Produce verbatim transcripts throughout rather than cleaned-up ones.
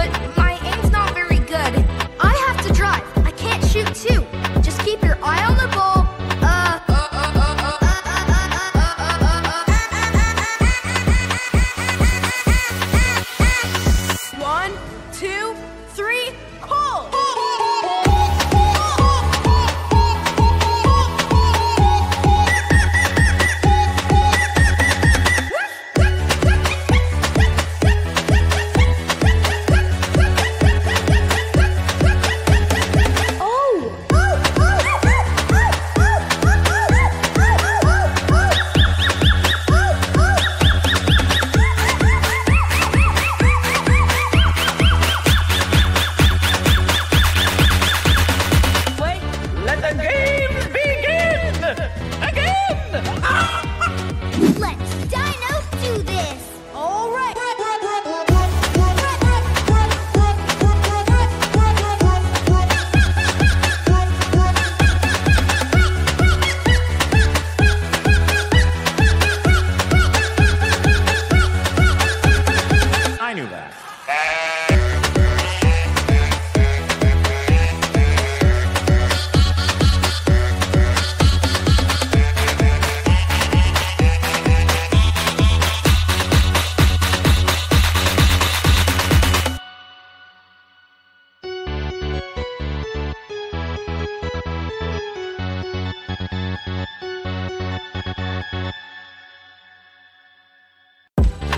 but my aim's not very good. I have to drive. I can't shoot too. Just keep your eye on the ball. Uh. One, two, three, pull!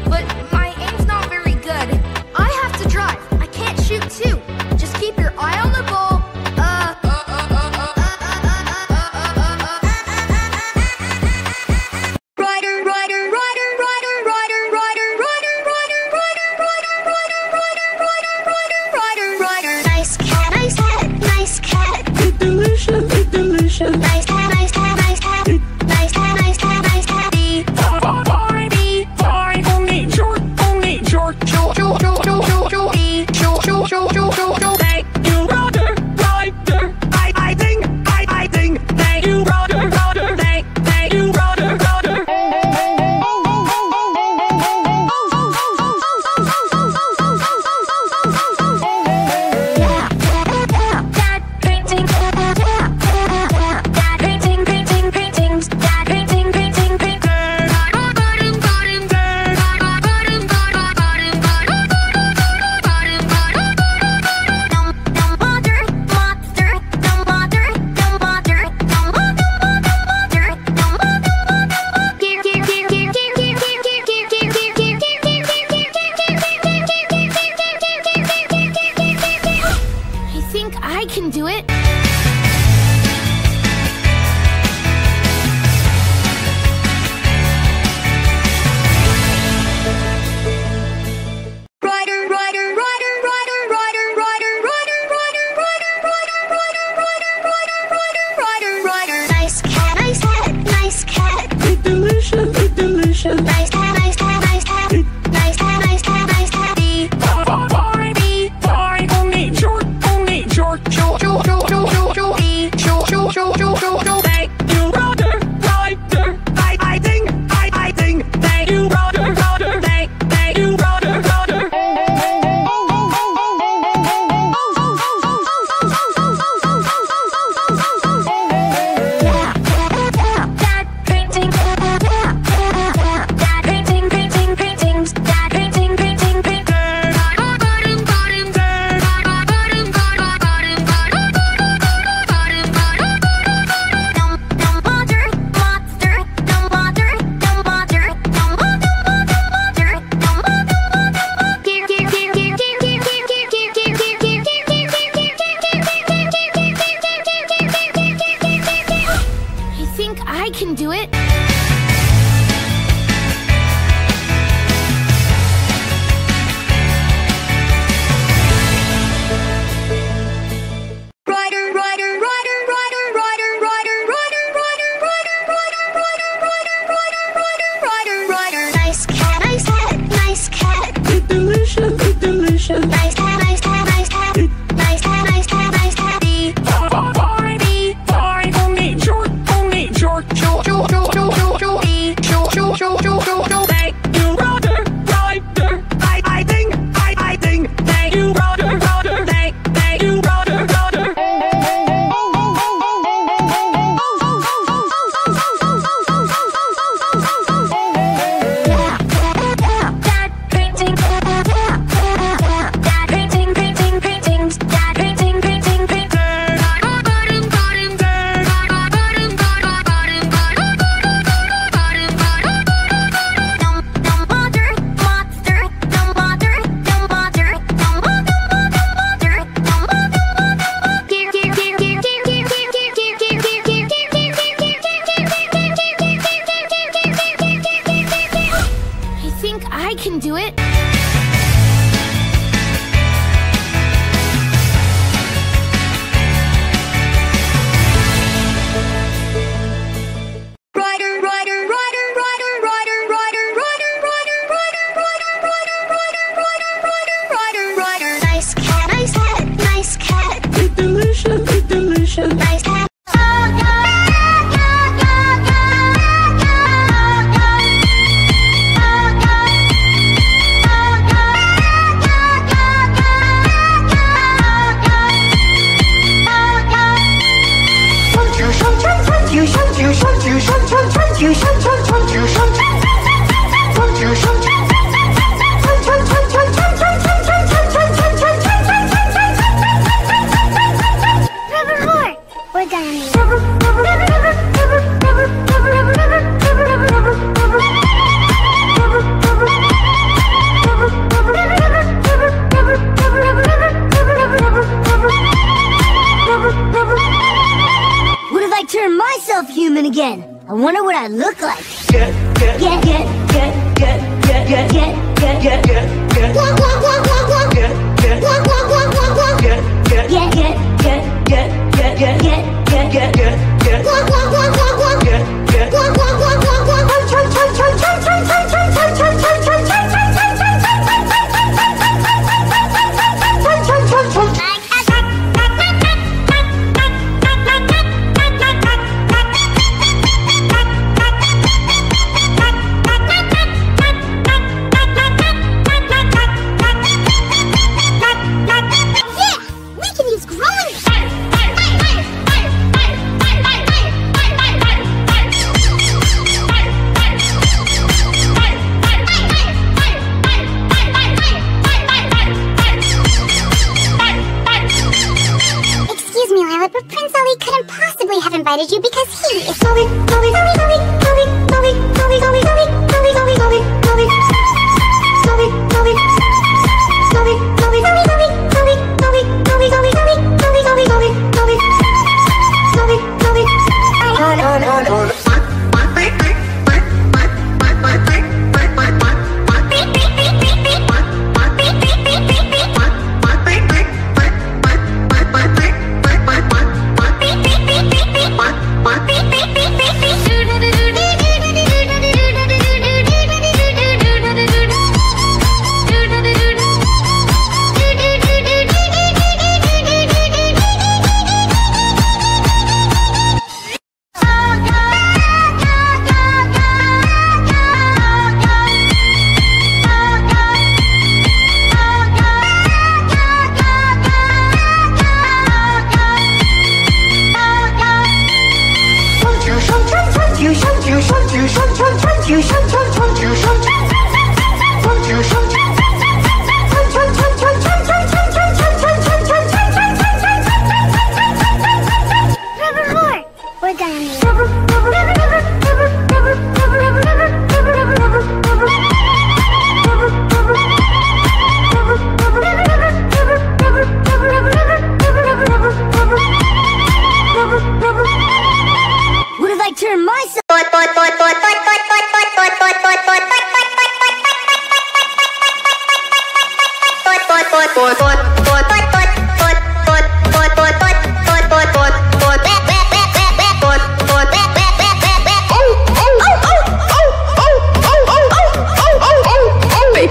But my aim's not very good. I have to drive. I can't shoot too. Just keep your eye on the ball. Uh. Rider, rider, rider, rider, rider, rider, rider, rider, rider, rider, rider, rider, rider, rider, rider. Nice cat, nice cat, nice cat. It's delicious, it's delicious. Nice cat, nice cat, nice cat. Nice cat, nice cat, nice cat. I can do it. I can do it. Thank you. I can do it.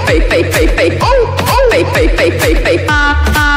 Fake, fake, fake, fake, oh, oh, fake, fake, fake, fake, fake, ah, ah.